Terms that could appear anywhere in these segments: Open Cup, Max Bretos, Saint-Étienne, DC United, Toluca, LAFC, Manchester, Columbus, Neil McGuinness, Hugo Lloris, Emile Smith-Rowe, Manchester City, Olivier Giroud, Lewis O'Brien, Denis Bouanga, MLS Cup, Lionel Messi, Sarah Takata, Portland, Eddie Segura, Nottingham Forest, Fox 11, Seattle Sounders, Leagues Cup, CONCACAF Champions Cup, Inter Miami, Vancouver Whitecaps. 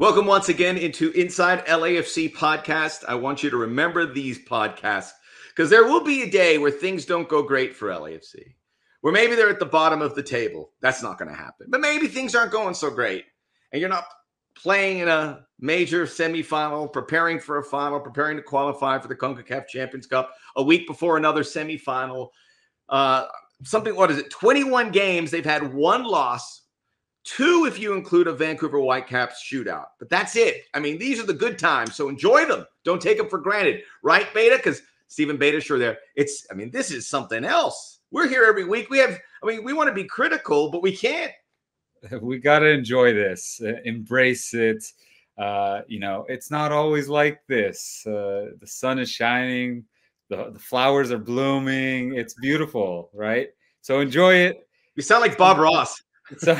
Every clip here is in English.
Welcome once again into Inside LAFC Podcast. I want you to remember these podcasts because there will be a day where things don't go great for LAFC, where maybe they're at the bottom of the table. That's not going to happen. But maybe things aren't going so great and you're not playing in a major semifinal, preparing for a final, preparing to qualify for the CONCACAF Champions Cup a week before another semifinal. What is it? 21 games. They've had one loss. Two, if you include a Vancouver Whitecaps shootout. But that's it. I mean, these are the good times, so enjoy them. Don't take them for granted. Right, Beta? Because Steve Beitashour there. This is something else. We're here every week. We want to be critical, but we can't. We got to enjoy this, embrace it. It's not always like this. The sun is shining. The flowers are blooming. It's beautiful, right? So enjoy it. You sound like Bob Ross. So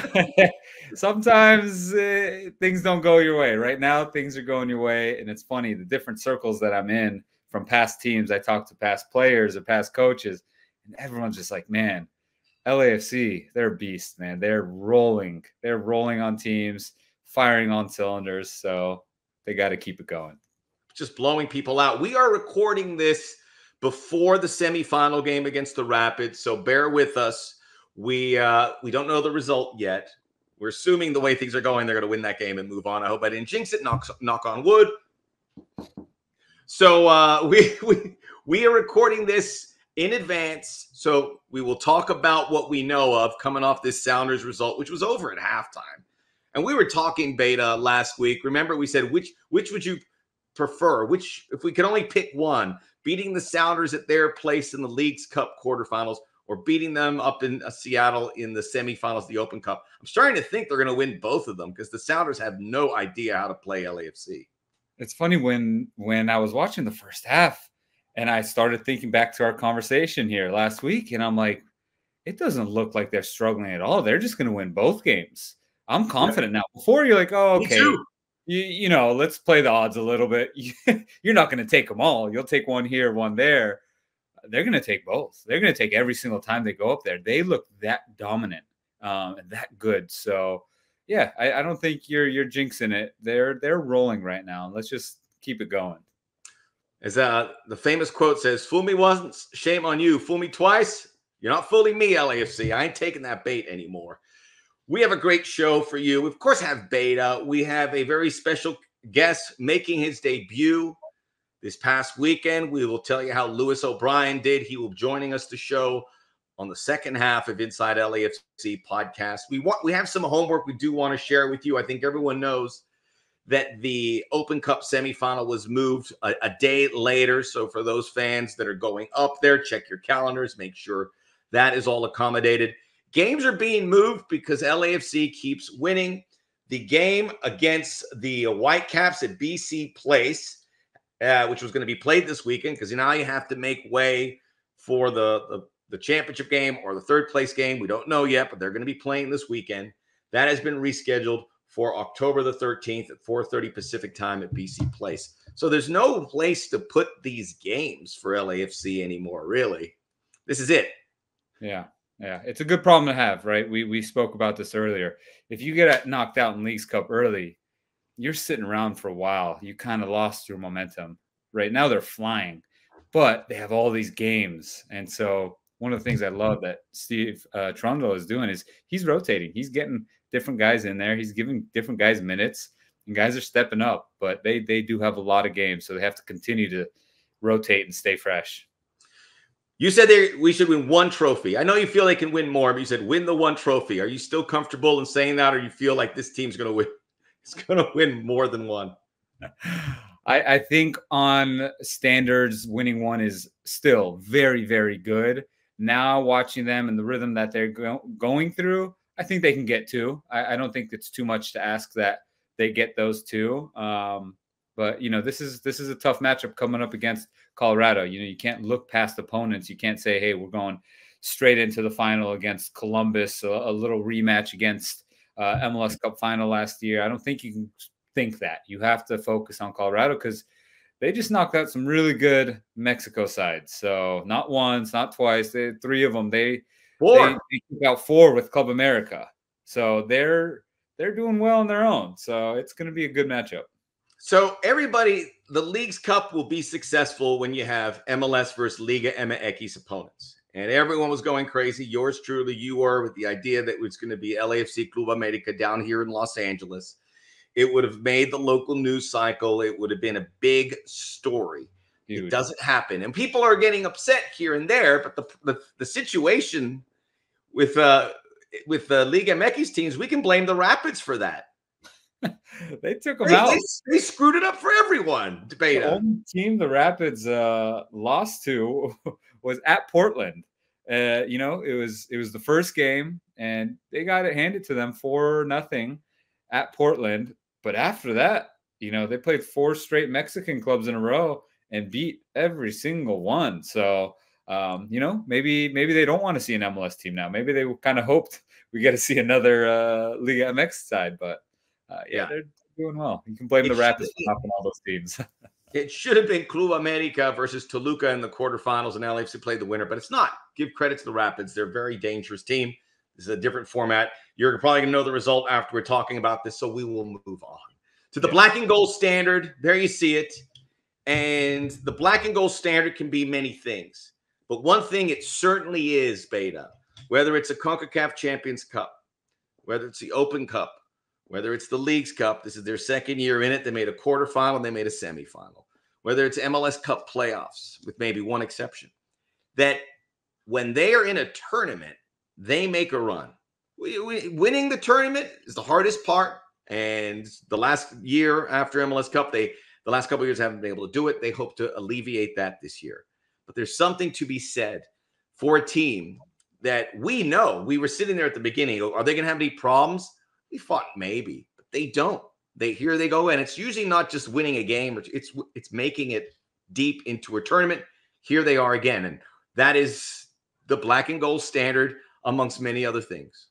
sometimes things don't go your way. Right now, things are going your way. And it's funny, the different circles that I'm in from past teams, I talk to past players or past coaches, and everyone's just like, man, LAFC, they're a beast, man. They're rolling. They're rolling on teams, firing on cylinders. So they got to keep it going. Just blowing people out. We are recording this before the semifinal game against the Rapids. So bear with us. We don't know the result yet. We're assuming the way things are going, they're going to win that game and move on. I hope I didn't jinx it. Knock on wood. So we are recording this in advance. So we will talk about what we know of coming off this Sounders result, which was over at halftime. And we were talking, Beta, last week. Remember, we said, which would you prefer? Which, if we could only pick one, beating the Sounders at their place in the Leagues Cup quarterfinals, or beating them up in Seattle in the semifinals of the Open Cup. I'm starting to think they're going to win both of them because the Sounders have no idea how to play LAFC. It's funny, when I was watching the first half and I started thinking back to our conversation here last week, and I'm like, it doesn't look like they're struggling at all. They're just going to win both games. I'm confident now. Before, you're like, oh, okay, you know, let's play the odds a little bit. You're not going to take them all. You'll take one here, one there. They're going to take both. They're going to take every single time they go up there. They look that dominant and that good. So, yeah, I don't think you're jinxing it. They're rolling right now. Let's just keep it going. As the famous quote says, fool me once, shame on you. Fool me twice, you're not fooling me, LAFC. I ain't taking that bait anymore. We have a great show for you. We, of course, have Beta. We have a very special guest making his debut this past weekend. We will tell you how Lewis O'Brien did. He will be joining us to show on the second half of Inside LAFC Podcast. We have some homework we do want to share with you. I think everyone knows that the Open Cup semifinal was moved a day later. So for those fans that are going up there, check your calendars. Make sure that is all accommodated. Games are being moved because LAFC keeps winning. The game against the Whitecaps at BC Place, which was going to be played this weekend, because now you have to make way for the championship game or the third place game. We don't know yet, but they're going to be playing this weekend. That has been rescheduled for October the 13th at 4:30 Pacific time at BC Place. So there's no place to put these games for LAFC anymore, really. This is it. Yeah. It's a good problem to have, right? We spoke about this earlier. If you get knocked out in Leagues Cup early, you're sitting around for a while. You kind of lost your momentum. Right now they're flying, but they have all these games. And so one of the things I love that Steve Cherundolo is doing is he's rotating. He's getting different guys in there. He's giving different guys minutes, and guys are stepping up, but they do have a lot of games. So they have to continue to rotate and stay fresh. You said we should win one trophy. I know you feel they can win more, but you said win the one trophy. Are you still comfortable in saying that, or you feel like this team's going to win? It's going to win more than one. I think on standards, winning one is still very, very good. Now watching them and the rhythm that they're going through, I think they can get two. I don't think it's too much to ask that they get those two. But, you know, this is a tough matchup coming up against Colorado. You know, you can't look past opponents. You can't say, hey, we're going straight into the final against Columbus, a little rematch against MLS Cup final last year. I don't think you can think that. You have to focus on Colorado because they just knocked out some really good Mexico sides. So not once, not twice, three of them. They took out four with Club America. So they're they're doing well on their own. So it's going to be a good matchup. So everybody, the Leagues Cup will be successful when you have MLS versus Liga MX opponents. And everyone was going crazy. Yours truly, you were, with the idea that it's going to be LAFC Club America down here in Los Angeles. It would have made the local news cycle. It would have been a big story. Dude. It doesn't happen. And people are getting upset here and there. But the situation with the Liga MX teams, we can blame the Rapids for that. They took them out. They screwed it up for everyone. Debate. The only team the Rapids lost to was at Portland. You know, it was the first game, and they got it handed to them 4-0 at Portland. But after that, you know, they played 4 straight Mexican clubs in a row and beat every single one. So, you know, maybe they don't want to see an MLS team now. Maybe they kind of hoped we get to see another Liga MX side, but. Yeah, they're doing well. You can blame the Rapids for knocking all those teams. It should have been Club America versus Toluca in the quarterfinals, and LAFC played the winner, but it's not. Give credit to the Rapids. They're a very dangerous team. This is a different format. You're probably going to know the result after we're talking about this, so we will move on. To the black and gold standard, there you see it. And the black and gold standard can be many things. But one thing it certainly is, Beta, whether it's a CONCACAF Champions Cup, whether it's the Open Cup, whether it's the Leagues Cup, this is their second year in it. They made a quarterfinal and they made a semifinal. Whether it's MLS Cup playoffs, with maybe one exception, that when they are in a tournament, they make a run. Winning the tournament is the hardest part. And the last year after MLS Cup, the last couple of years haven't been able to do it. They hope to alleviate that this year. But there's something to be said for a team that we know. We were sitting there at the beginning. Are they going to have any problems? We thought maybe, but they don't. Here they go, and it's usually not just winning a game. It's making it deep into a tournament. Here they are again, and that is the black and gold standard amongst many other things.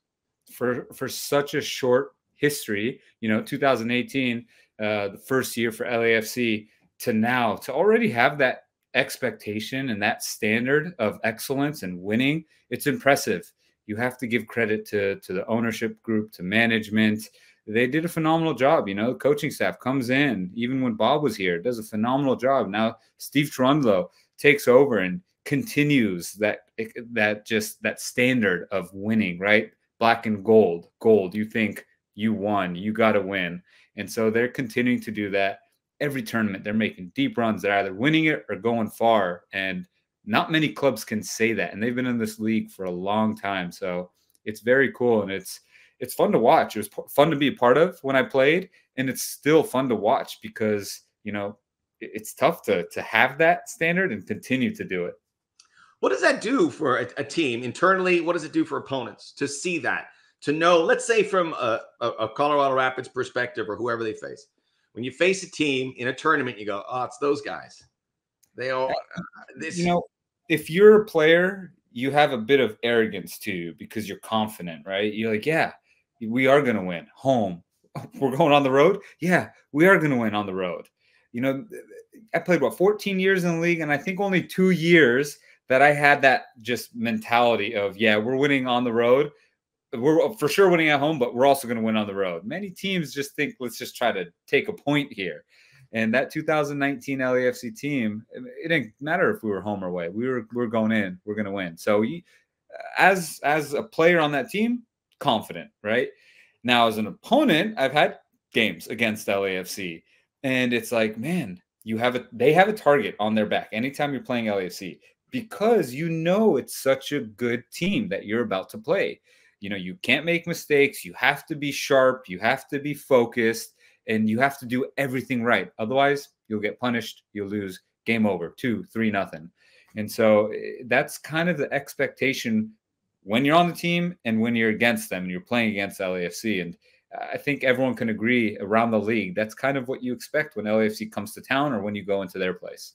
For such a short history, you know, 2018, the first year for LAFC, to now, to already have that expectation and that standard of excellence and winning, it's impressive. You have to give credit to the ownership group, to management. They did a phenomenal job. You know, the coaching staff comes in, even when Bob was here, does a phenomenal job. Now Steve Cherundolo takes over and continues that standard of winning, right? Black and gold, gold. You think you won, you got to win. And so they're continuing to do that every tournament. They're making deep runs. They're either winning it or going far. And not many clubs can say that, and they've been in this league for a long time. So it's very cool, and it's fun to watch. It was fun to be a part of when I played, and it's still fun to watch because, you know, it's tough to have that standard and continue to do it. What does that do for a team internally? What does it do for opponents to see that, to know, let's say from a Colorado Rapids perspective or whoever they face? When you face a team in a tournament, you go, oh, it's those guys. They all this, you know. If you're a player, you have a bit of arrogance too because you're confident, right? You're like, yeah, we are going to win home. We're going on the road. Yeah, we are going to win on the road. You know, I played, what, 14 years in the league, and I think only 2 years that I had that just mentality of, yeah, we're winning on the road. We're for sure winning at home, but we're also going to win on the road. Many teams just think, let's just try to take a point here. And that 2019 LAFC team, it didn't matter if we were home or away. We were going in. We're going to win. So you, as a player on that team, confident, right? Now, as an opponent, I've had games against LAFC, and it's like, man, they have a target on their back anytime you're playing LAFC because you know it's such a good team that you're about to play. You know, you can't make mistakes. You have to be sharp. You have to be focused. And you have to do everything right. Otherwise, you'll get punished. You'll lose. Game over. 2-3-0. And so that's kind of the expectation when you're on the team and when you're against them and you're playing against LAFC. And I think everyone can agree around the league, that's kind of what you expect when LAFC comes to town or when you go into their place.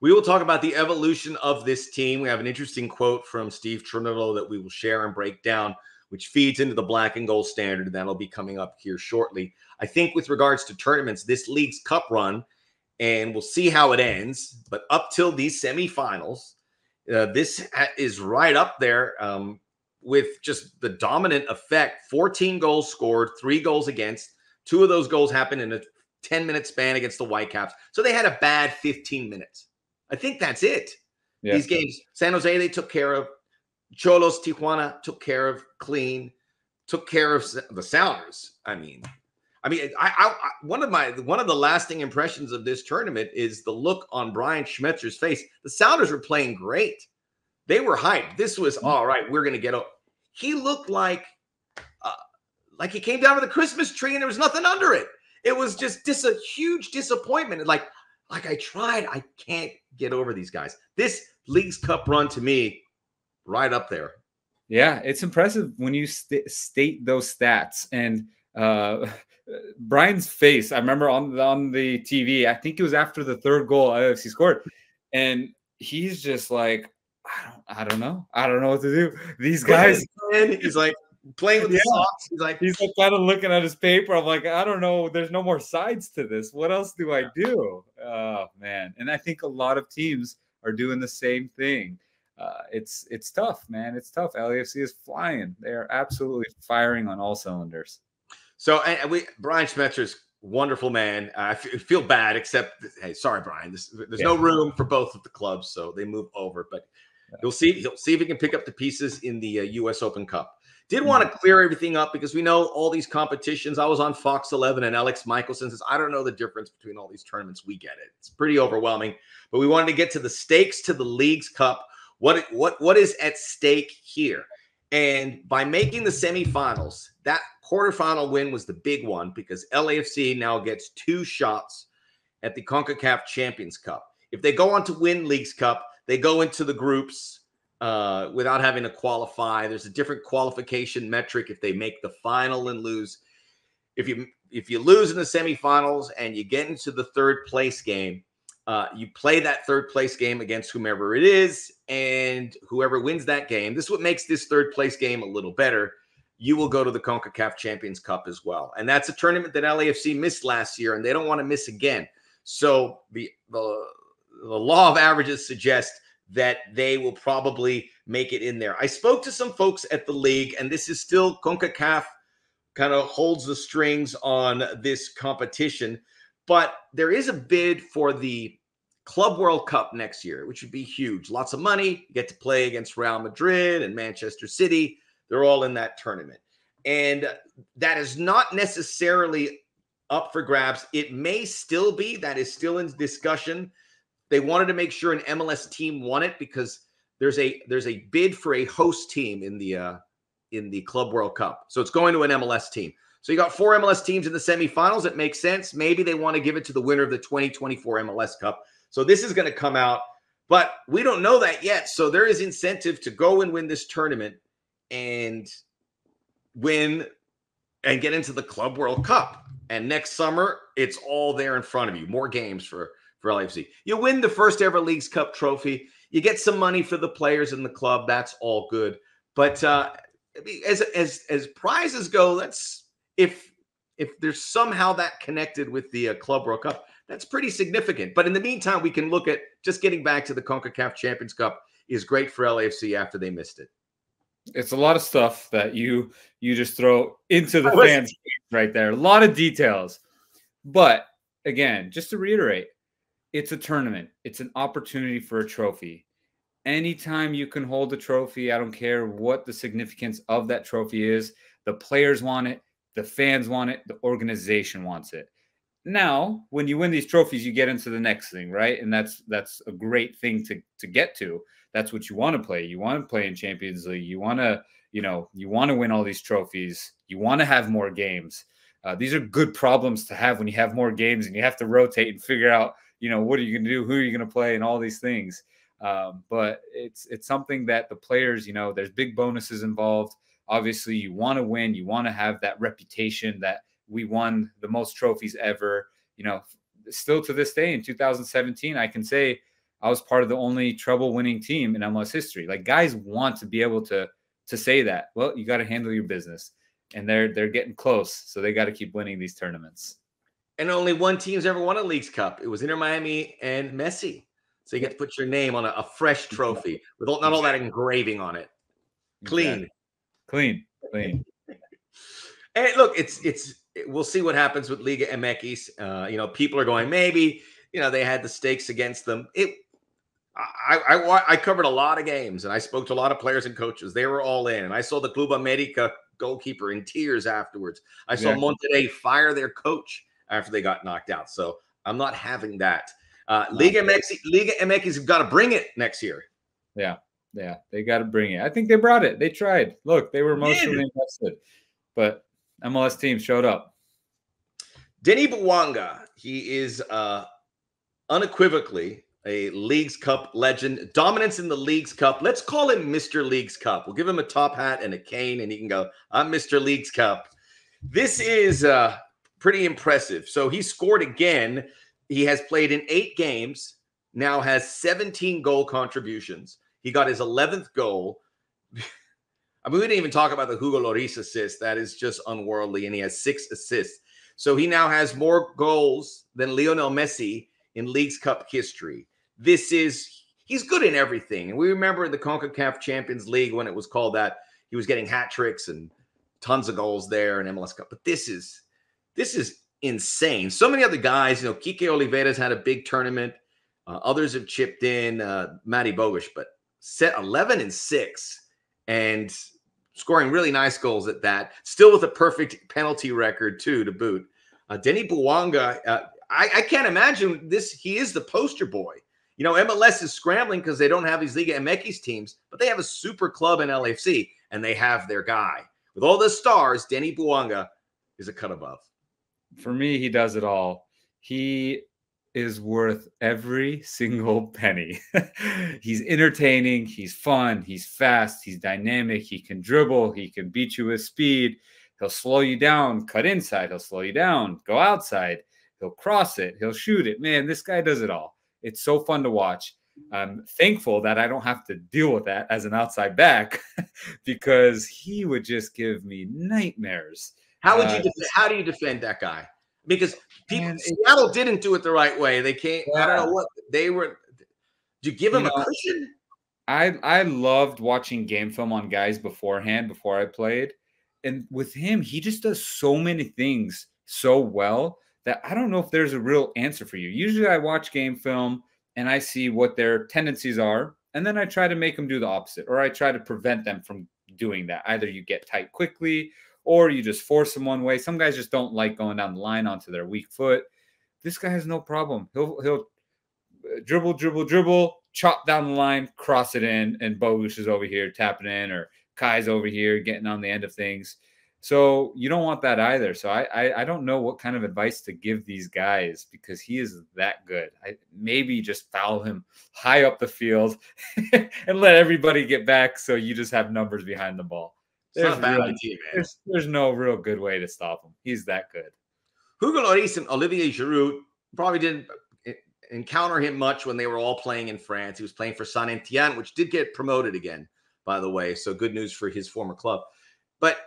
We will talk about the evolution of this team. We have an interesting quote from Steve Cherundolo that we will share and break down, which feeds into the black and gold standard, and that'll be coming up here shortly. I think with regards to tournaments, this League's Cup run, and we'll see how it ends, but up till these semifinals, this is right up there with just the dominant effect. 14 goals scored, 3 goals against. 2 of those goals happened in a 10-minute span against the Whitecaps. So they had a bad 15 minutes. I think that's it. Yeah. These games, San Jose, they took care of. Cholos, Tijuana took care of clean. Took care of the Sounders. I mean, one of the lasting impressions of this tournament is the look on Brian Schmetzer's face. The Sounders were playing great. They were hyped. This was all right. We're going to get up. He looked like he came down with a Christmas tree and there was nothing under it. It was just a huge disappointment. Like I tried. I can't get over these guys. This Leagues Cup run to me, right up there. Yeah, it's impressive when you state those stats. And Brian's face, I remember on the TV, I think it was after the 3rd goal LAFC scored. And he's just like, I don't know. I don't know what to do. These guys. He's like playing with the socks. He's like kind of looking at his paper. I'm like, I don't know. There's no more sides to this. What else do I do? Oh, man. And I think a lot of teams are doing the same thing. It's tough, man. It's tough. LAFC is flying. They are absolutely firing on all cylinders. So Brian Schmetzer's wonderful, man. I feel bad, except, hey, sorry, Brian. There's no room for both of the clubs, so they move over. But he'll see if he can pick up the pieces in the U.S. Open Cup. Did want to clear everything up because we know all these competitions. I was on Fox 11 and Alex Michelson says, I don't know the difference between all these tournaments. We get it. It's pretty overwhelming. But we wanted to get to the stakes to the Leagues Cup. What is at stake here? And by making the semifinals, that quarterfinal win was the big one because LAFC now gets 2 shots at the CONCACAF Champions Cup. If they go on to win Leagues Cup, they go into the groups without having to qualify. There's a different qualification metric if they make the final and lose. If you lose in the semifinals and you get into the 3rd place game, you play that 3rd place game against whomever it is, and whoever wins that game, this is what makes this 3rd place game a little better. You will go to the CONCACAF Champions Cup as well. And that's a tournament that LAFC missed last year, and they don't want to miss again. So the law of averages suggests that they will probably make it in there. I spoke to some folks at the league, and this is still CONCACAF kind of holds the strings on this competition. But there is a bid for the Club World Cup next year, which would be huge. Lots of money. You get to play against Real Madrid and Manchester City. They're all in that tournament. And that is not necessarily up for grabs. It may still be. That is still in discussion. They wanted to make sure an MLS team won it because there's a bid for a host team in the Club World Cup. So it's going to an MLS team. So you got 4 MLS teams in the semifinals. It makes sense. Maybe they want to give it to the winner of the 2024 MLS Cup. So this is going to come out, but we don't know that yet. So there is incentive to go and win this tournament and win and get into the Club World Cup. And next summer, it's all there in front of you. More games for LAFC. You win the first ever Leagues Cup trophy. You get some money for the players in the club. That's all good. But as prizes go, that's if there's somehow that connected with the Club World Cup, that's pretty significant. But in the meantime, we can look at just getting back to the CONCACAF Champions Cup is great for LAFC after they missed it. It's a lot of stuff that you just throw into the fans right there. A lot of details. But again, just to reiterate, it's a tournament. It's an opportunity for a trophy. Anytime you can hold a trophy, I don't care what the significance of that trophy is. The players want it. The fans want it. The organization wants it. Now, when you win these trophies, you get into the next thing, right? And that's a great thing to get to. That's what you want to play. You want to play in Champions League. You want to, you want to win all these trophies. You want to have more games. These are good problems to have when you have more games and you have to rotate and figure out, what are you going to do? Who are you going to play and all these things? But it's something that the players, there's big bonuses involved. Obviously, you want to win. You want to have that reputation that we won the most trophies ever. Still to this day in 2017, I can say I was part of the only treble-winning team in MLS history. Like, guys want to be able to say that. Well, you got to handle your business, and they're getting close, so they got to keep winning these tournaments. And only one team's ever won a Leagues Cup. It was Inter Miami and Messi. So you get to put your name on a fresh trophy with not all that engraving on it. Clean. Exactly. Clean. Hey, look, we'll see what happens with Liga MX. People are going, maybe, they had the stakes against them. I covered a lot of games, and I spoke to a lot of players and coaches. They were all in, and I saw the Club America goalkeeper in tears afterwards. I saw Monterrey fire their coach after they got knocked out. So I'm not having that. Liga MX have got to bring it next year. Yeah, they got to bring it. I think they brought it. They tried. Look, they were emotionally invested, but MLS team showed up. Denis Bouanga, he is unequivocally a Leagues Cup legend. Dominance in the Leagues Cup. Let's call him Mr. Leagues Cup. We'll give him a top hat and a cane, and he can go, I'm Mr. Leagues Cup. This is pretty impressive. So he scored again. He has played in 8 games, now has 17 goal contributions. He got his 11th goal. I mean, we didn't even talk about the Hugo Lloris assist. That is just unworldly, and he has 6 assists. So he now has more goals than Lionel Messi in Leagues Cup history. This is, he's good in everything. And we remember the CONCACAF Champions League when it was called that. He was getting hat tricks and tons of goals there in MLS Cup. But this is insane. So many other guys, Kike Oliveira's had a big tournament. Others have chipped in, Matty Bogish, but set 11-6 and scoring really nice goals at that. Still with a perfect penalty record too, to boot. Denis Bouanga, I can't imagine this. He is the poster boy. MLS is scrambling because they don't have these Liga MX teams, but they have a super club in LAFC, and they have their guy. With all the stars, Denis Bouanga is a cut above. For me, he does it all. He is worth every single penny. He's entertaining. He's fun. He's fast. He's dynamic. He can dribble. He can beat you with speed. He'll slow you down. Cut inside. He'll slow you down. Go outside. He'll cross it. He'll shoot it. Man, this guy does it all. It's so fun to watch. I'm thankful that I don't have to deal with that as an outside back because he would just give me nightmares. How do you defend that guy? Because Seattle didn't do it the right way. They can't. I don't know what they were. Do you give him a cushion? I loved watching game film on guys beforehand before I played, and with him, he just does so many things so well that I don't know if there's a real answer for you. Usually I watch game film and I see what their tendencies are, and then I try to make them do the opposite, or I try to prevent them from doing that. Either you get tight quickly or you just force them one way. Some guys just don't like going down the line onto their weak foot. This guy has no problem. He'll dribble, chop down the line, cross it in, and Boguš is over here tapping in, or Kai's over here getting on the end of things. So you don't want that either. So I don't know what kind of advice to give these guys because he is that good. Maybe just foul him high up the field and let everybody get back so you just have numbers behind the ball. There's no real good way to stop him. He's that good. Hugo Lloris and Olivier Giroud probably didn't encounter him much when they were all playing in France. He was playing for Saint-Étienne, which did get promoted again, by the way. So good news for his former club. But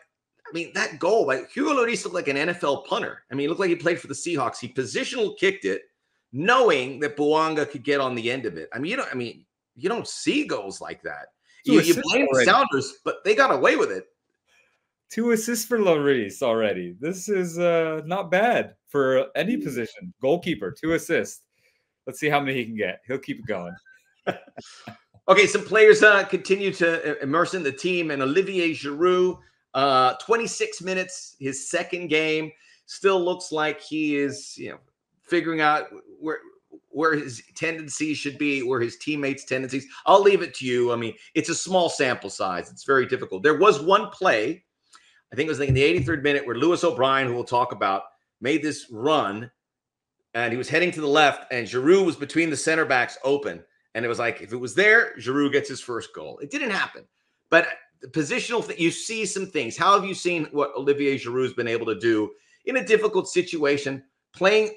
I mean, that goal, Hugo Lloris looked like an NFL punter. I mean, he looked like he played for the Seahawks. He positional kicked it, knowing that Bouanga could get on the end of it. I mean, you don't see goals like that. So you blame the Sounders, but they got away with it. 2 assists for Lloris already. This is not bad for any position. Goalkeeper, 2 assists. Let's see how many he can get. He'll keep it going. Okay, some players continue to immerse in the team. And Olivier Giroud, 26 minutes, his second game. Still looks like he is, figuring out where his tendencies should be, where his teammates' tendencies. I'll leave it to you. I mean, it's a small sample size. It's very difficult. There was one play, I think it was in the 83rd minute, where Lewis O'Brien, who we'll talk about, made this run, and he was heading to the left, and Giroud was between the center backs open. And it was like, if it was there, Giroud gets his first goal. It didn't happen. But the positional thing, you see some things. How have you seen what Olivier Giroud's been able to do in a difficult situation, playing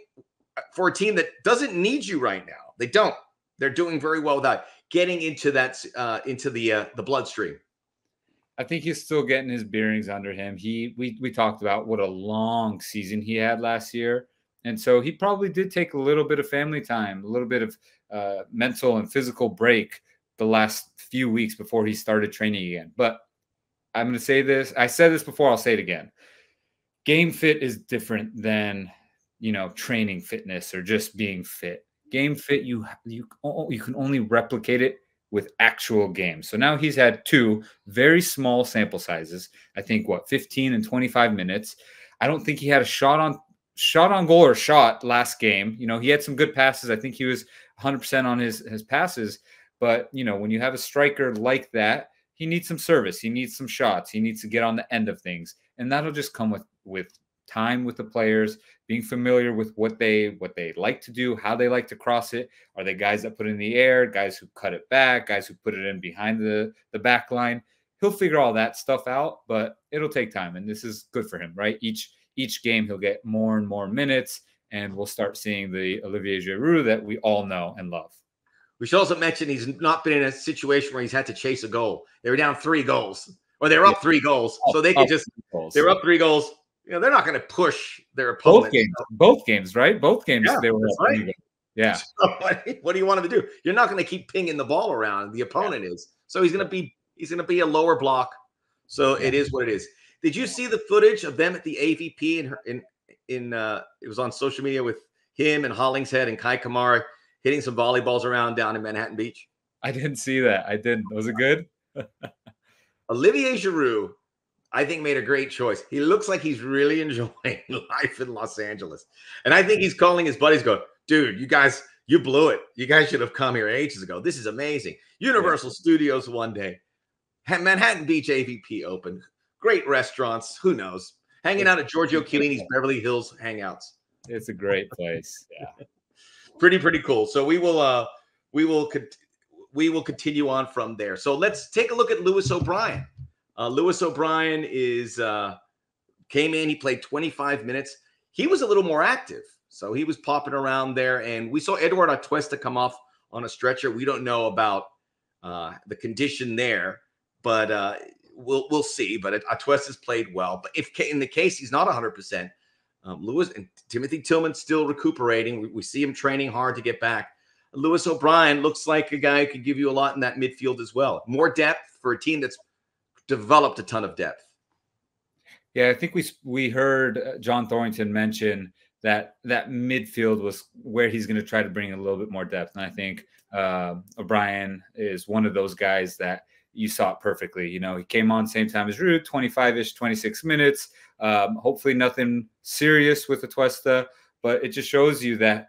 for a team that doesn't need you right now? They don't. They're doing very well without getting into that, into the bloodstream. I think he's still getting his bearings under him. We talked about what a long season he had last year, and so he probably did take a little bit of family time, a little bit of mental and physical break the last few weeks before he started training again. But I'm going to say this. I said this before. I'll say it again. Game fit is different than, you know, training fitness or just being fit. Game fit, you can only replicate it with actual games. So now he's had two very small sample sizes. I think, what, 15 and 25 minutes. I don't think he had a shot on goal or shot last game. You know, he had some good passes. I think he was 100% on his passes. But, you know, when you have a striker like that, he needs some service. He needs some shots. He needs to get on the end of things. And that'll just come with time with the players, being familiar with what they like to do, how they like to cross it. Are they guys that put it in the air, guys who cut it back, guys who put it in behind the back line? He'll figure all that stuff out, but it'll take time. And this is good for him, right? Each game he'll get more and more minutes, and we'll start seeing the Olivier Giroud that we all know and love. We should also mention he's not been in a situation where he's had to chase a goal. They were down 3 goals, or they were up 3 goals. So they could just, they were up 3 goals. You know, they're not going to push their opponent. Both games, right? Both games. Yeah, they were up right. 3 goals. Yeah. So what do you want him to do? You're not going to keep pinging the ball around. The opponent is. So he's going to be a lower block. So it is what it is. Did you see the footage of them at the AVP? It was on social media with him and Hollingshead and Kai Kamara hitting some volleyballs around down in Manhattan Beach. I didn't see that. I didn't. Was it good? Olivier Giroud, I think, made a great choice. He looks like he's really enjoying life in Los Angeles. And I think he's calling his buddies, going, dude, you guys, you blew it. You guys should have come here ages ago. This is amazing. Universal Studios one day. Manhattan Beach AVP Open. Great restaurants. Who knows? Hanging out at Giorgio Chiellini's Beverly Hills Hangouts. It's a great place. Yeah. Pretty cool. So we will continue on from there. So let's take a look at Lewis O'Brien. Lewis O'Brien came in. He played 25 minutes. He was a little more active, so he was popping around there. And we saw Eduardo Atuesta come off on a stretcher. We don't know about the condition there, but we'll see. But Atuesta's played well. But if in the case he's not 100%. Lewis and Timothy Tillman still recuperating. We see him training hard to get back. Lewis O'Brien looks like a guy who could give you a lot in that midfield as well. More depth for a team that's developed a ton of depth. Yeah, I think we heard John Thorrington mention that midfield was where he's going to try to bring a little bit more depth. And I think O'Brien is one of those guys that you saw it perfectly. You know, he came on same time as Giroud, 25-ish, 26 minutes. Hopefully nothing serious with Atuesta, but it just shows you that,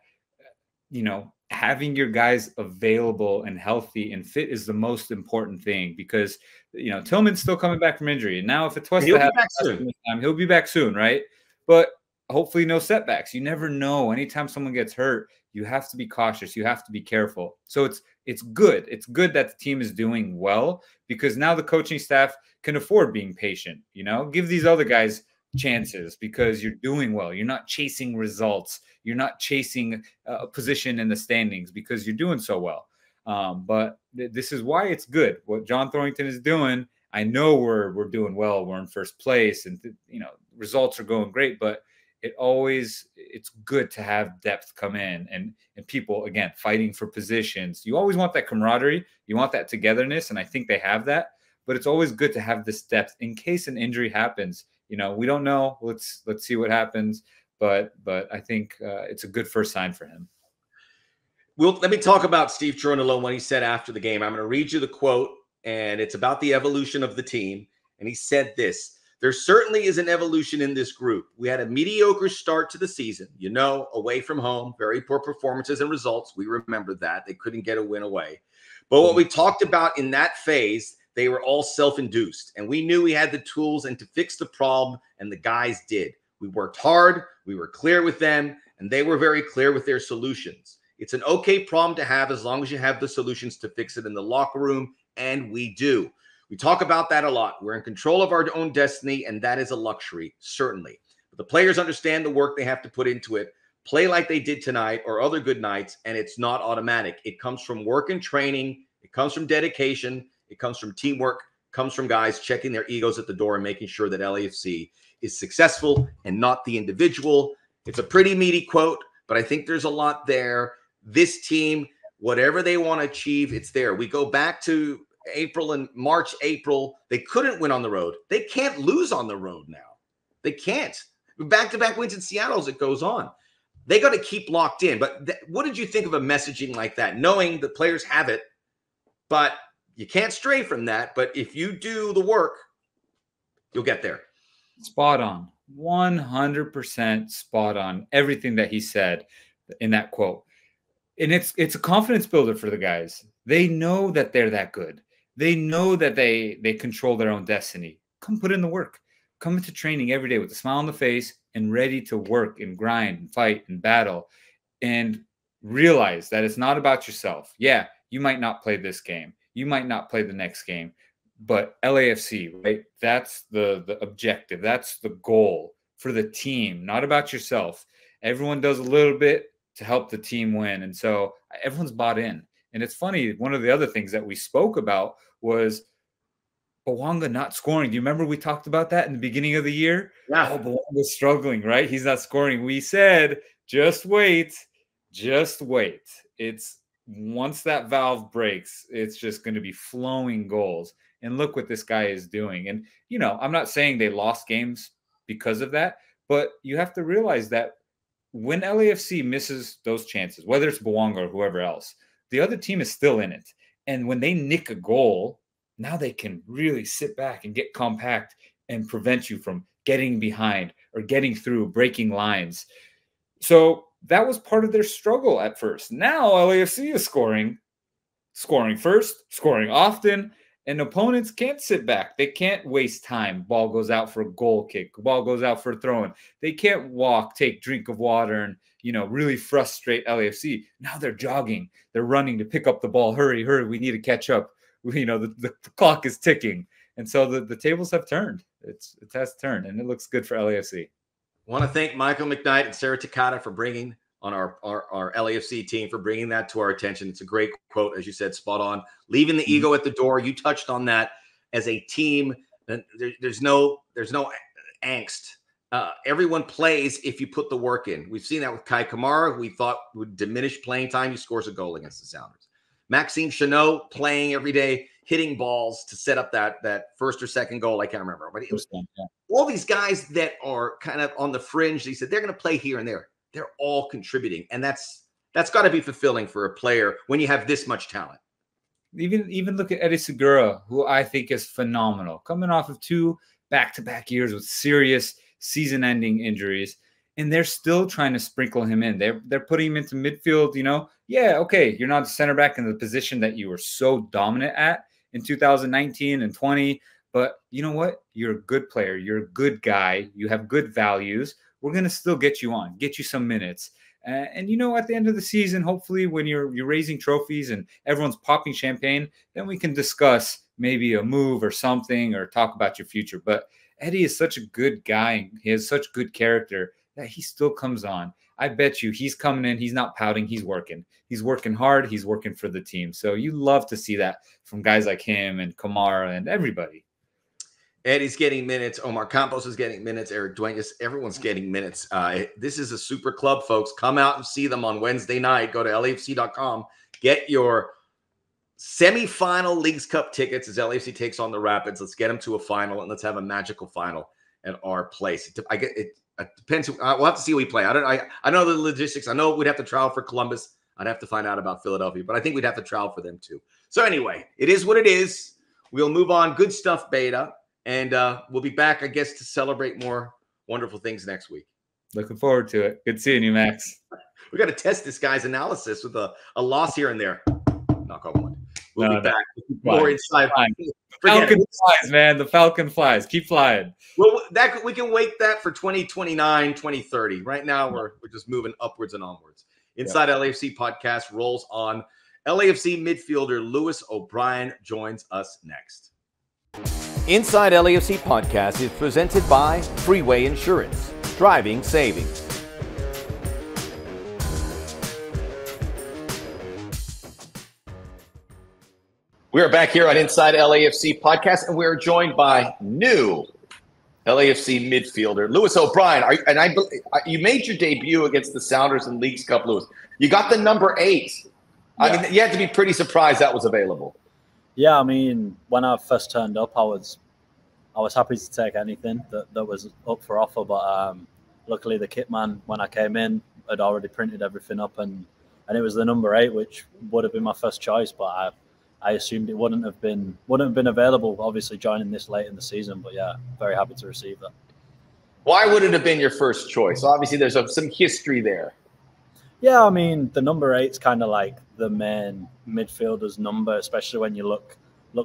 you know, having your guys available and healthy and fit is the most important thing because, you know, Tillman's still coming back from injury. And now if Atuesta he'll be back soon, right? But hopefully no setbacks. You never know. Anytime someone gets hurt, you have to be cautious. You have to be careful. So it's good. It's good that the team is doing well because now the coaching staff can afford being patient. You know, give these other guys chances because you're doing well. You're not chasing results. You're not chasing a position in the standings because you're doing so well. But this is why it's good. What John Thorrington is doing, I know we're doing well. We're in first place and, you know, results are going great, but it's good to have depth come in and people, again, fighting for positions. You always want that camaraderie. You want that togetherness, and I think they have that. But it's always good to have this depth in case an injury happens. You know, we don't know. Let's see what happens. But I think it's a good first sign for him. Let me talk about Steve Cherundolo, when he said after the game. I'm going to read you the quote, and it's about the evolution of the team. And he said this. There certainly is an evolution in this group. We had a mediocre start to the season, you know, away from home, very poor performances and results. We remember that. They couldn't get a win away. But what we talked about in that phase, they were all self-induced. And we knew we had the tools and to fix the problem, and the guys did. We worked hard. We were clear with them, and they were very clear with their solutions. It's an okay problem to have as long as you have the solutions to fix it in the locker room, and we do. We talk about that a lot. We're in control of our own destiny, and that is a luxury, certainly. But the players understand the work they have to put into it, play like they did tonight or other good nights, and it's not automatic. It comes from work and training. It comes from dedication. It comes from teamwork. It comes from guys checking their egos at the door and making sure that LAFC is successful and not the individual. It's a pretty meaty quote, but I think there's a lot there. This team, whatever they want to achieve, it's there. We go back to April and March, April, they couldn't win on the road. They can't lose on the road now. They can't. Back-to-back wins in Seattle as it goes on. They got to keep locked in. But what did you think of a messaging like that, knowing the players have it, but you can't stray from that? But if you do the work, you'll get there. Spot on. 100% spot on. Everything that he said in that quote. And it's a confidence builder for the guys. They know that they're that good. They know that they control their own destiny. Come put in the work. Come into training every day with a smile on the face and ready to work and grind and fight and battle, and realize that it's not about yourself. Yeah, you might not play this game. You might not play the next game, but LAFC, right? That's the objective. That's the goal for the team, not about yourself. Everyone does a little bit to help the team win. And so everyone's bought in. And it's funny, one of the other things that we spoke about was Bouanga not scoring. Do you remember we talked about that in the beginning of the year? Yeah. Oh, Bouanga's struggling, right? He's not scoring. We said, just wait, just wait. It's once that valve breaks, it's just going to be flowing goals. And look what this guy is doing. And, you know, I'm not saying they lost games because of that, but you have to realize that when LAFC misses those chances, whether it's Bouanga or whoever else, the other team is still in it. And when they nick a goal, now they can really sit back and get compact and prevent you from getting behind or getting through, breaking lines. So that was part of their struggle at first. Now LAFC is scoring first, scoring often, and opponents can't sit back. They can't waste time. Ball goes out for a goal kick. Ball goes out for a throw-in. They can't walk, take drink of water, and, you know, really frustrate LAFC. Now they're jogging. They're running to pick up the ball. Hurry, hurry. We need to catch up. You know, the clock is ticking. And so the tables have turned. It has turned, and it looks good for LAFC. I want to thank Michael McKnight and Sarah Takata for bringing on our LAFC team, for bringing that to our attention. It's a great quote, as you said, spot on. Leaving the ego at the door. You touched on that as a team. There's no angst. Everyone plays if you put the work in. We've seen that with Kai Kamara, who we thought would diminish playing time. He scores a goal against the Sounders. Maxime Cheneau playing every day, hitting balls to set up that first or second goal. I can't remember. But it was all these guys that are kind of on the fringe. He said they're going to play here and there. They're all contributing, and that's got to be fulfilling for a player when you have this much talent. Even look at Eddie Segura, who I think is phenomenal, coming off of 2 back-to-back years with serious season-ending injuries, and they're still trying to sprinkle him in. They're putting him into midfield. You know, yeah, okay, you're not a center back in the position that you were so dominant at in 2019 and 20, but you know what? You're a good player. You're a good guy. You have good values. We're going to still get you on, get you some minutes. And, you know, at the end of the season, hopefully when you're raising trophies and everyone's popping champagne, then we can discuss maybe a move or something or talk about your future. But Eddie is such a good guy, and he has such good character that he still comes on. I bet you he's coming in. He's not pouting. He's working. He's working hard. He's working for the team. So you love to see that from guys like him and Kamara and everybody. Eddie's getting minutes. Omar Campos is getting minutes. Eric Duenas, everyone's getting minutes. This is a super club, folks. Come out and see them on Wednesday night. Go to LAFC.com. Get your semifinal Leagues Cup tickets as LAFC takes on the Rapids. Let's get them to a final, and let's have a magical final at our place. It depends. We'll have to see who we play. I know the logistics. I know we'd have to trial for Columbus. I'd have to find out about Philadelphia, but I think we'd have to trial for them too. So anyway, it is what it is. We'll move on. Good stuff, Beta. And we'll be back, I guess, to celebrate more wonderful things next week. Looking forward to it. Good seeing you, Max. We've got to test this guy's analysis with a loss here and there. Knock on wood. We'll be back. More inside. Falcon flies, man. The Falcon flies. Keep flying. Well, that we can wait that for 2029, 2030. Right now, we're just moving upwards and onwards. Inside LAFC podcast rolls on. LAFC midfielder Lewis O'Brien joins us next. Inside LAFC podcast is presented by Freeway Insurance. Driving savings. We are back here on Inside LAFC podcast, and we are joined by new LAFC midfielder Lewis O'Brien. You made your debut against the Sounders in Leagues Cup, Lewis. You got the number 8. Yeah. I mean, you had to be pretty surprised that was available. Yeah, I mean, when I first turned up, I was happy to take anything that was up for offer. But luckily, the kit man, when I came in, had already printed everything up, and it was the number 8, which would have been my first choice. But I assumed it wouldn't have been available. Obviously, joining this late in the season, but yeah, very happy to receive that. Why would it have been your first choice? Obviously, there's some history there. Yeah, I mean, the number 8's kind of like the main midfielder's number, especially when you look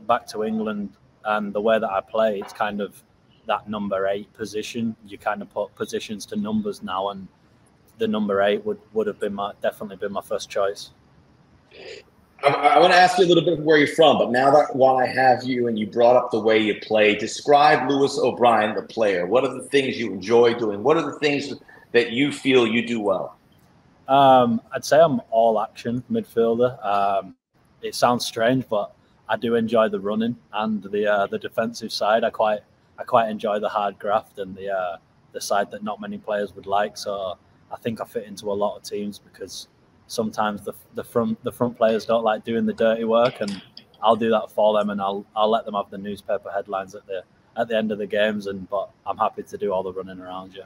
back to England and the way that I play. It's kind of that number 8 position. You kind of put positions to numbers now, and the number 8 would have been definitely been my first choice. I want to ask you a little bit where you're from, but now that while I have you and you brought up the way you play, describe Lewis O'Brien, the player. What are the things you enjoy doing? What are the things that you feel you do well? I'd say I'm all-action midfielder. It sounds strange, but I do enjoy the running and the defensive side. I quite enjoy the hard graft and the side that not many players would like. So I think I fit into a lot of teams because sometimes the front players don't like doing the dirty work, and I'll do that for them, and I'll let them have the newspaper headlines at the end of the games. But I'm happy to do all the running around you.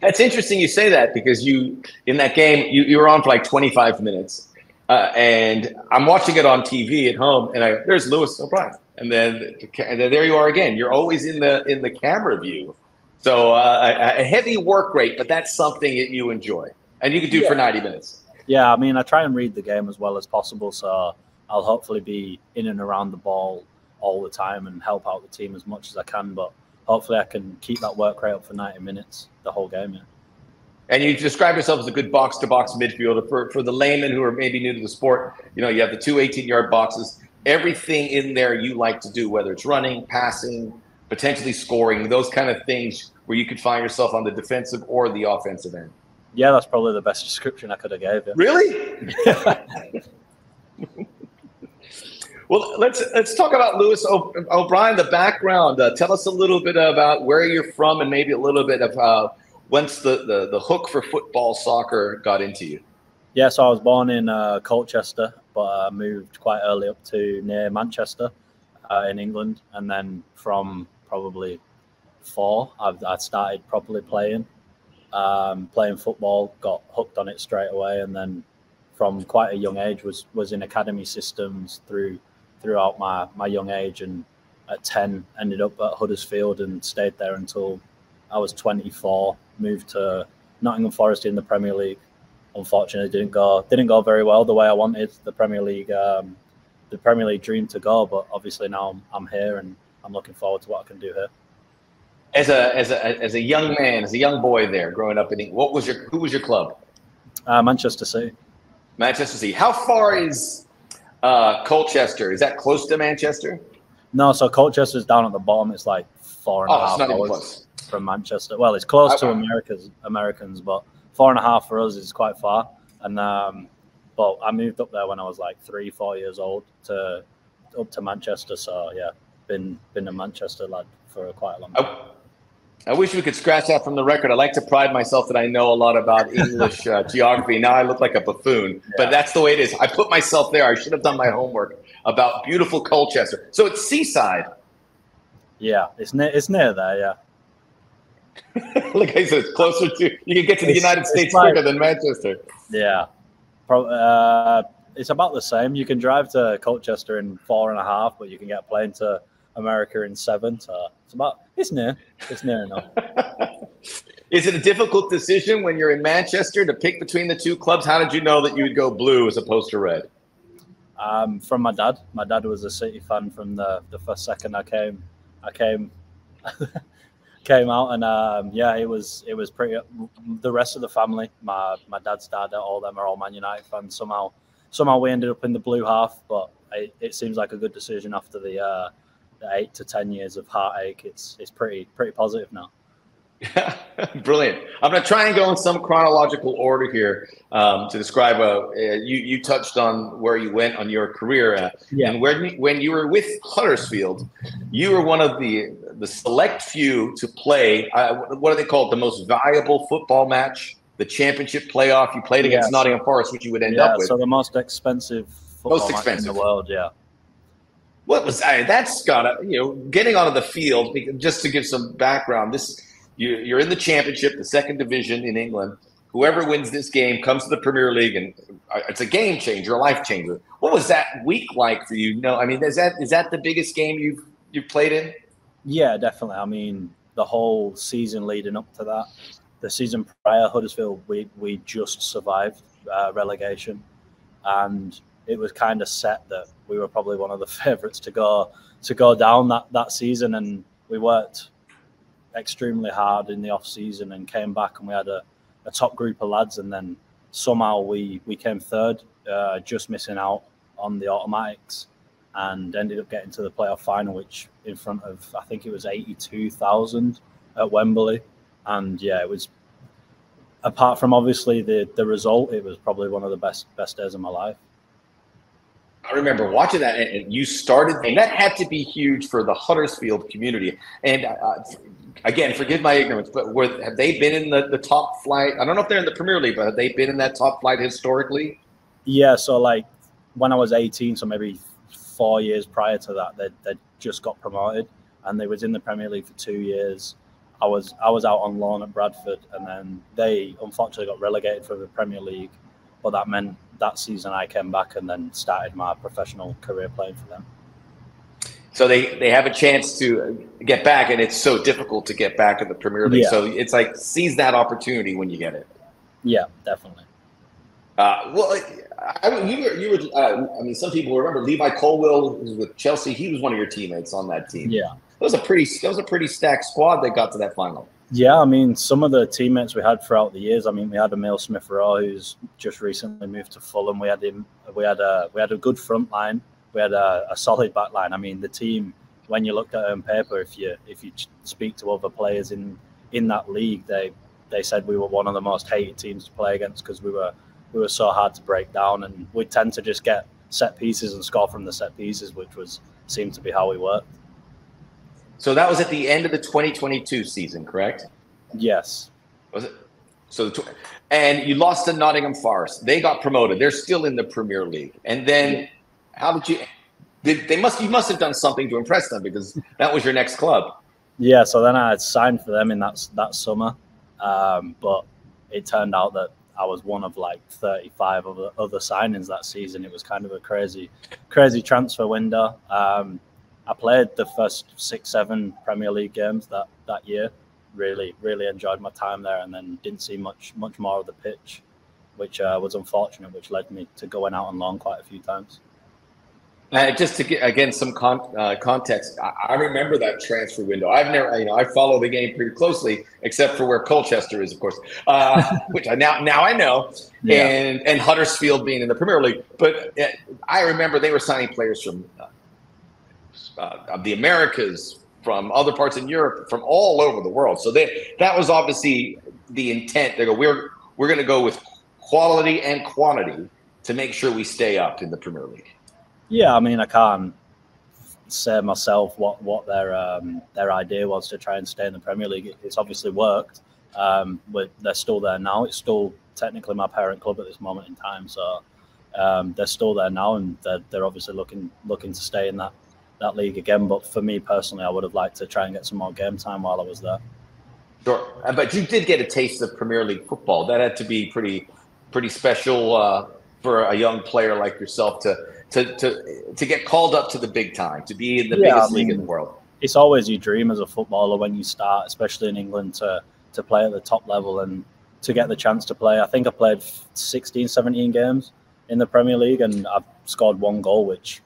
That's interesting you say that, because in that game, you were on for like 25 minutes. And I'm watching it on TV at home, and there's Lewis O'Brien. And then there you are again. You're always in the camera view. So a heavy work rate, but that's something that you enjoy. And you can do for 90 minutes. Yeah, I mean, I try and read the game as well as possible. So I'll hopefully be in and around the ball all the time and help out the team as much as I can. But hopefully I can keep that work rate up for 90 minutes, the whole game. Yeah. And you describe yourself as a good box-to-box midfielder. For the laymen who are maybe new to the sport, you have the two 18-yard boxes. Everything in there you like to do, whether it's running, passing, potentially scoring, those kind of things where you could find yourself on the defensive or the offensive end. Yeah, that's probably the best description I could have gave it. Really? Well, let's talk about Lewis O'Brien, the background. Tell us a little bit about where you're from and maybe a little bit of once the hook for football, soccer got into you. Yeah, so I was born in Colchester, but I moved quite early up to near Manchester in England. And then from probably 4, I started properly playing football, got hooked on it straight away. And then from quite a young age was in academy systems throughout my young age, and at 10 ended up at Huddersfield and stayed there until I was 24. Moved to Nottingham Forest in the Premier League. Unfortunately, didn't go very well the way I wanted the Premier League dream to go. But obviously now I'm here and I'm looking forward to what I can do here. As a young man, as a young boy there, growing up in England, who was your club? Manchester City. Manchester City. How far is Colchester? Is that close to Manchester? No, so Colchester's down at the bottom. It's like 4.5 hours from Manchester. Well, it's close to Americans, but 4.5 for us is quite far. And but I moved up there when I was like 3, 4 years old up to Manchester. So yeah, been a Manchester lad for quite a long time. I wish we could scratch that from the record. I like to pride myself that I know a lot about English geography. Now I look like a buffoon, but that's the way it is. I put myself there. I should have done my homework about beautiful Colchester. So it's seaside. Yeah, it's near there, yeah. Like I said, it's closer to – you can get to the United States quicker than Manchester. Yeah. It's about the same. You can drive to Colchester in 4.5, but you can get a plane to – America in 7, so it's near enough. Is it a difficult decision when you're in Manchester to pick between the two clubs? How did you know that you would go blue as opposed to red? From my dad. My dad was a City fan from the first second I came came out, and yeah, it was pretty. The rest of the family, my dad's dad, all them are all Man United fans. Somehow we ended up in the blue half, but it seems like a good decision after the 8 to 10 years of heartache. It's pretty positive now. Brilliant. I'm going to try and go in some chronological order here to describe. You touched on where you went on your career, and when you were with Huddersfield, you were one of the select few to play. What are they called? The most valuable football match, the championship playoff. You played against Nottingham Forest, which you would end up with. So the most expensive football match in the world. Yeah. What was I? That's gotta, you know, getting onto the field, just to give some background. This, you're in the championship, the second division in England. Whoever wins this game comes to the Premier League, and it's a game changer, a life changer. What was that week like for you? No, I mean, is that the biggest game you've played in? Yeah, definitely. I mean, the whole season leading up to that, the season prior, Huddersfield, we just survived relegation, and it was kind of set that we were probably one of the favourites to go down that season, and we worked extremely hard in the off season and came back, and we had a top group of lads, and then somehow we came third, just missing out on the automatics, and ended up getting to the playoff final, which in front of, I think it was 82,000 at Wembley. And yeah, it was, apart from obviously the result, it was probably one of the best days of my life. I remember watching that, and you started, and that had to be huge for the Huddersfield community. And again, forgive my ignorance, but have they been in the top flight? I don't know if they're in the Premier League, but have they been in that top flight historically? Yeah, so like when I was 18, so maybe 4 years prior to that, they just got promoted, and they was in the Premier League for 2 years. I was out on loan at Bradford, and then they unfortunately got relegated from the Premier League. But that meant that season I came back and then started my professional career playing for them. So they have a chance to get back, and it's so difficult to get back in the Premier League. Yeah. So it's like, seize that opportunity when you get it. Yeah, definitely. Well, I mean, some people remember Levi Colwill was with Chelsea. He was one of your teammates on that team. Yeah. That was a pretty stacked squad that got to that final. Yeah, I mean, some of the teammates we had throughout the years. I mean, we had Emile Smith-Rowe, who's just recently moved to Fulham. We had him. We had a good front line. We had a solid back line. I mean, the team, when you looked at it on paper, if you speak to other players in that league, they said we were one of the most hated teams to play against because we were so hard to break down, and we tend to just get set pieces and score from the set pieces, which seemed to be how we worked. So that was at the end of the 2022 season, correct? Yes. Was it? So, and you lost to Nottingham Forest. They got promoted. They're still in the Premier League. And then, how did you? You must have done something to impress them, because that was your next club. Yeah. So then I had signed for them in that summer, but it turned out that I was one of like 35 other signings that season. It was kind of a crazy transfer window. I played the first 6-7 Premier League games that year. Really, really enjoyed my time there, and then didn't see much more of the pitch, which was unfortunate, which led me to going out on loan quite a few times. Just to get, again, some context, I remember that transfer window. I've never, you know, I follow the game pretty closely, except for where Colchester is, of course, which I now I know, yeah. and Huddersfield being in the Premier League. But I remember they were signing players from the Americas, from other parts in Europe, from all over the world. So that was obviously the intent. They go, we're going to go with quality and quantity to make sure we stay up in the Premier League. Yeah, I mean, I can't say myself what their idea was to try and stay in the Premier League. It's obviously worked. But they're still there now. It's still technically my parent club at this moment in time. So they're still there now, and they're obviously looking to stay in that league again. But for me personally, I would have liked to try and get some more game time while I was there. Sure. But you did get a taste of Premier League football. That had to be pretty special for a young player like yourself to get called up to the big time, to be in the biggest league in the world. It's always your dream as a footballer when you start, especially in England, to play at the top level and to get the chance to play. I think I played 16, 17 games in the Premier League, and I've scored one goal, which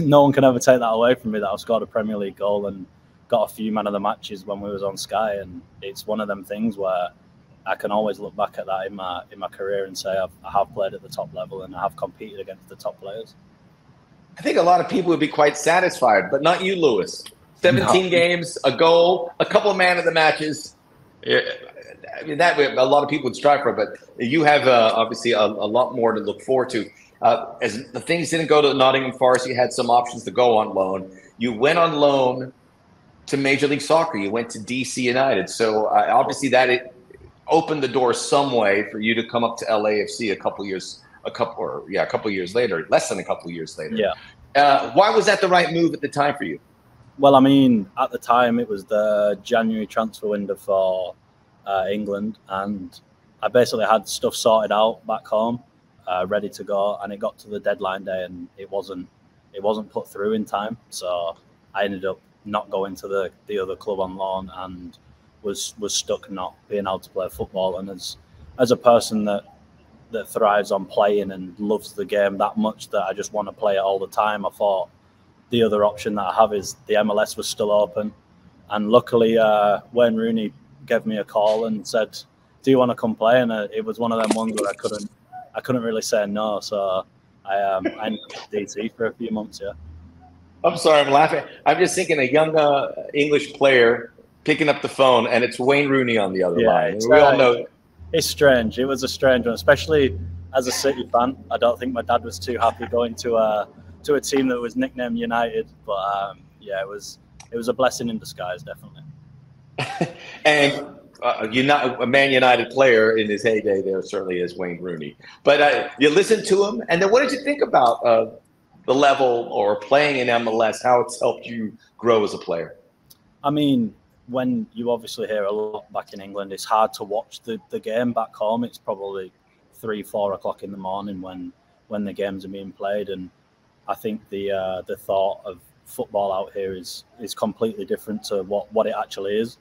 no one can ever take that away from me, that I've scored a Premier League goal and got a few man of the matches when we was on Sky. And it's one of them things where I can always look back at that in my career and say I have played at the top level and I have competed against the top players. I think a lot of people would be quite satisfied, but not you, Lewis. 17 games, a goal, a couple of man of the matches. I mean, that a lot of people would strive for, but you have obviously a lot more to look forward to. As the things didn't go to Nottingham Forest, you had some options to go on loan. You went on loan to Major League Soccer. You went to DC United. So obviously it opened the door some way for you to come up to LAFC a couple years later. Less than a couple years later. Yeah. Why was that the right move at the time for you? Well, I mean, at the time it was the January transfer window for England, and I basically had stuff sorted out back home, ready to go, and it got to the deadline day and it wasn't put through in time. So I ended up not going to the other club on loan and was stuck not being able to play football. And as a person that thrives on playing and loves the game that much that I just want to play it all the time, I thought the other option that I have is the MLS was still open. And luckily, Wayne Rooney gave me a call and said, "Do you want to come play?" And it was one of them ones where I couldn't really say no. So I ended up at DC for a few months. Yeah. I'm sorry, I'm laughing. I'm just thinking a young English player picking up the phone, and it's Wayne Rooney on the other line. We all know. It's strange. It was a strange one, especially as a City fan. I don't think my dad was too happy going to a team that was nicknamed United. But yeah, it was a blessing in disguise, definitely. And a Man United player in his heyday, there certainly is Wayne Rooney. But you listened to him, and then what did you think about the level or playing in MLS? How it's helped you grow as a player? I mean, when you obviously hear a lot back in England, it's hard to watch the game back home. It's probably 3, 4 o'clock in the morning when the games are being played. And I think the thought of football out here is completely different to what it actually is.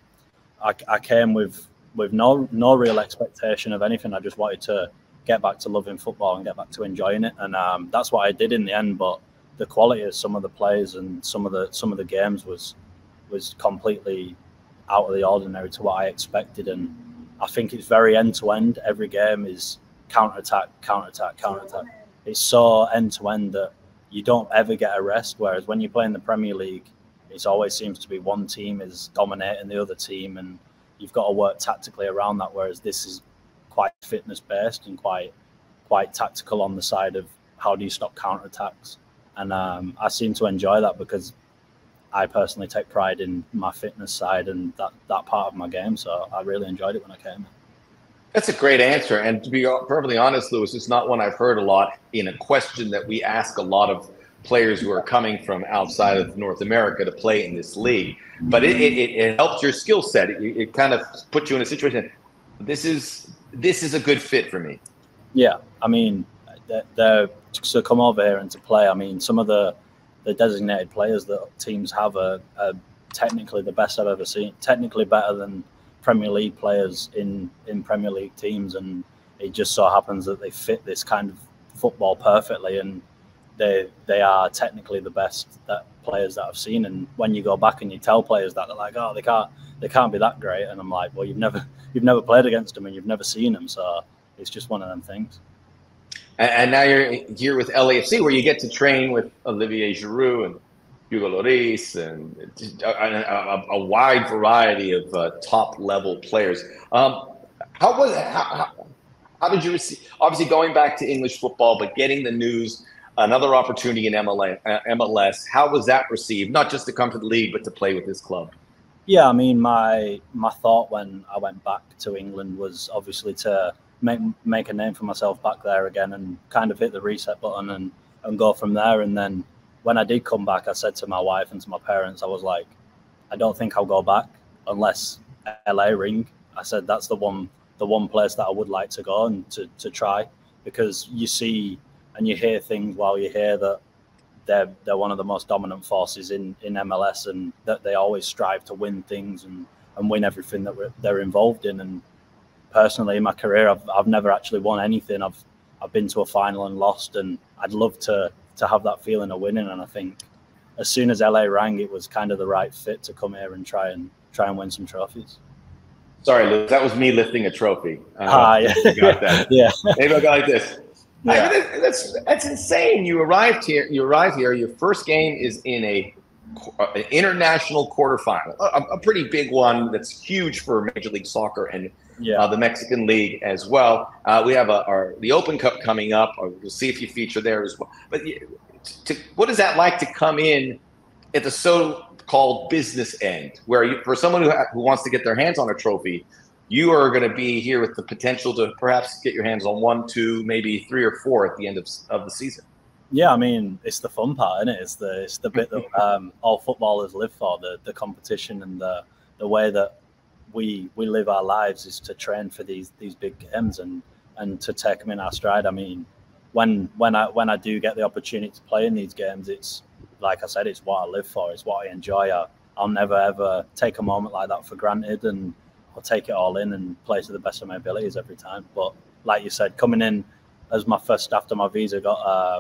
I came with no real expectation of anything. I just wanted to get back to loving football and get back to enjoying it. And that's what I did in the end. But the quality of some of the plays and some of the games was completely out of the ordinary to what I expected. And I think it's very end-to-end. Every game is counter-attack, counter-attack, counter-attack. It's so end-to-end that you don't ever get a rest, whereas when you play in the Premier League, it always seems to be one team is dominating the other team and you've got to work tactically around that, whereas this is quite fitness-based and quite tactical on the side of how do you stop counter-attacks. And I seem to enjoy that because I personally take pride in my fitness side and that part of my game. So I really enjoyed it when I came in. That's a great answer. And to be perfectly honest, Lewis, it's not one I've heard a lot in a question that we ask a lot of players who are coming from outside of North America to play in this league. But it helped your skill set. It kind of put you in a situation. This is a good fit for me. Yeah. I mean, to come over here and to play, I mean, some of the designated players that teams have are technically the best I've ever seen, technically better than Premier League players in Premier League teams. And it just so happens that they fit this kind of football perfectly. And they are technically the best players that I've seen. And when you go back and you tell players that, they're like, "Oh, they can't be that great." And I'm like, well, you've never played against them and you've never seen them. So it's just one of them things. And now you're here with LAFC, where you get to train with Olivier Giroud and Hugo Lloris and a wide variety of top-level players. How did you receive? Obviously, going back to English football, but getting the news, another opportunity in MLS. How was that received? Not just to come to the league, but to play with this club. Yeah, I mean, my thought when I went back to England was obviously to make a name for myself back there again and kind of hit the reset button and go from there. And then when I did come back, I said to my wife and to my parents, I was like, I don't think I'll go back unless LA ring. I said that's the one place that I would like to go and to try, because you see and you hear things while you're here that they're one of the most dominant forces in MLS and that they always strive to win things and win everything that they're involved in. And personally, in my career, I've never actually won anything. I've been to a final and lost, and I'd love to have that feeling of winning. And I think as soon as LA rang, it was kind of the right fit to come here and try and win some trophies. Sorry, Luke, that was me lifting a trophy. Yeah, you got that. Yeah, maybe I'll go like this. Yeah. I mean, that's insane. You arrived here. Your first game is in an international quarterfinal, a pretty big one. That's huge for Major League Soccer and. Yeah. The Mexican League as well. We have the Open Cup coming up. We'll see if you feature there as well. But what is that like to come in at the so-called business end, where you, for someone who wants to get their hands on a trophy, you are going to be here with the potential to perhaps get your hands on 1, 2, maybe 3 or 4 at the end of the season? Yeah, I mean, it's the fun part, isn't it? It's the bit that all footballers live for, the competition, and the way that we live our lives is to train for these big games and to take them in our stride. I mean, when I do get the opportunity to play in these games, it's like I said, it's what I live for, it's what I enjoy. I'll never ever take a moment like that for granted, and I'll take it all in and play to the best of my abilities every time. But like you said, coming in as my first, after my visa got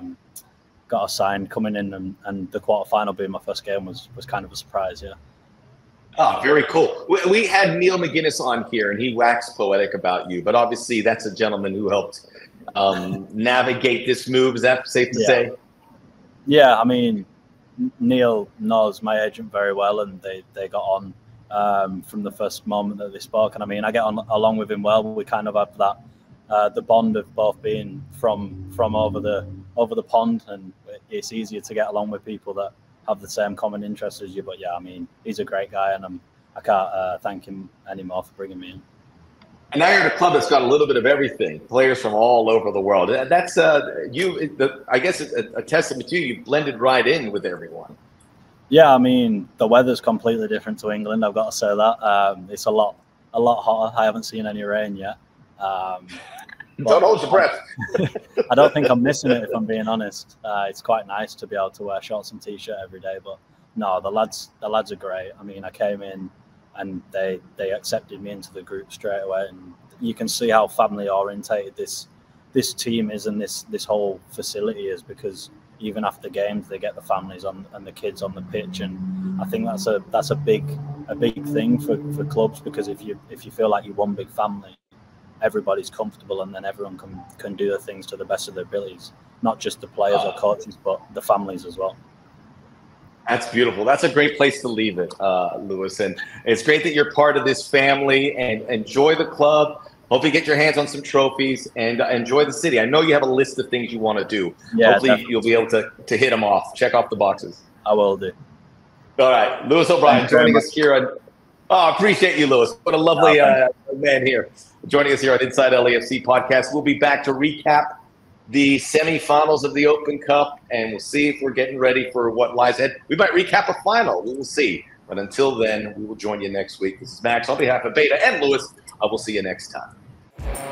assigned, coming in and the quarterfinal being my first game was kind of a surprise, yeah. Ah, very cool. We had Neil McGuinness on here, and he waxed poetic about you, but obviously that's a gentleman who helped navigate this move. Is that safe to say? Yeah, I mean, Neil knows my agent very well, and they got on from the first moment that they spoke. And I mean, I get on along with him well. We kind of have that the bond of both being from over the pond, and it's easier to get along with people that have the same common interests as you. But yeah, I mean, he's a great guy, and I can't thank him anymore for bringing me in. And now you're at a club that's got a little bit of everything, players from all over the world. That's I guess it's a testament to you. You blended right in with everyone. Yeah, I mean, the weather's completely different to England, I've got to say that. It's a lot hotter. I haven't seen any rain yet. Don't hold your breath. I don't think I'm missing it, if I'm being honest. It's quite nice to be able to wear shorts and t-shirt every day. But no, the lads are great. I mean, I came in and they accepted me into the group straight away, and you can see how family orientated this team is, and this whole facility is, because even after games they get the families on and the kids on the pitch, and I think that's a big thing for clubs, because if you feel like you're one big family, everybody's comfortable, and then everyone can do the things to the best of their abilities, not just the players or coaches, but the families as well. That's beautiful. That's a great place to leave it, Lewis. And it's great that you're part of this family, and enjoy the club. Hopefully get your hands on some trophies and enjoy the city. I know you have a list of things you want to do. Yeah, hopefully definitely. You'll be able to hit them off, check off the boxes. I will do. All right. Lewis O'Brien joining us here on – oh, appreciate you, Lewis. What a lovely man here. Joining us here on Inside LAFC Podcast. We'll be back to recap the semifinals of the Open Cup, and we'll see if we're getting ready for what lies ahead. We might recap a final. We will see. But until then, we will join you next week. This is Max on behalf of Beta and Lewis. I will see you next time.